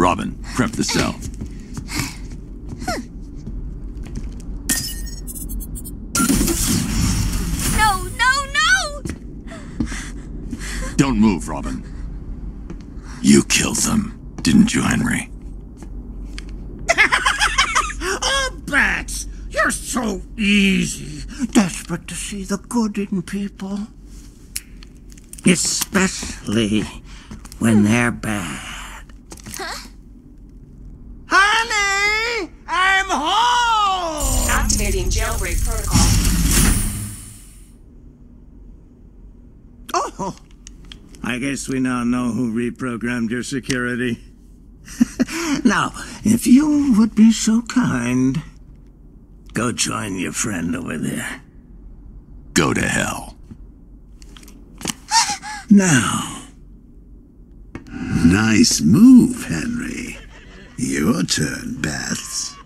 Robin, prep the cell. No, no, no! Don't move, Robin. You killed them, didn't you, Henry? Oh, Bats! You're so easy. Desperate to see the good in people. Especially when they're bad. Huh? Honey! I'm home! Activating jailbreak protocol. Oh! I guess we now know who reprogrammed your security. Now, if you would be so kind, go join your friend over there. Go to hell. Now. Nice move, Henry. Your turn, Bats.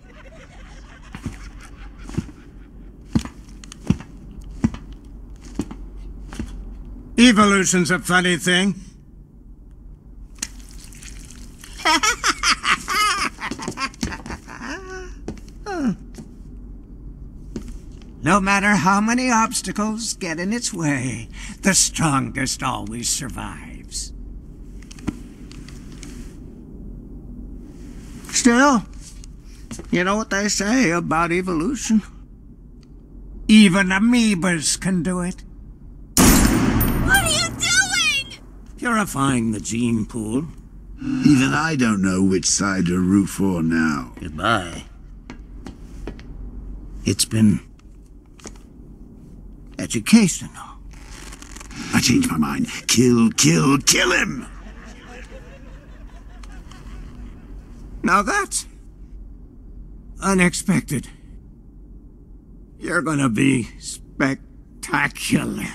Evolution's a funny thing. No matter how many obstacles get in its way, the strongest always survives. Still, you know what they say about evolution? Even amoebas can do it. Purifying the gene pool. Even I don't know which side to root for now. Goodbye. It's been educational. I changed my mind. Kill, kill, kill him! Now that's unexpected. You're gonna be spectacular.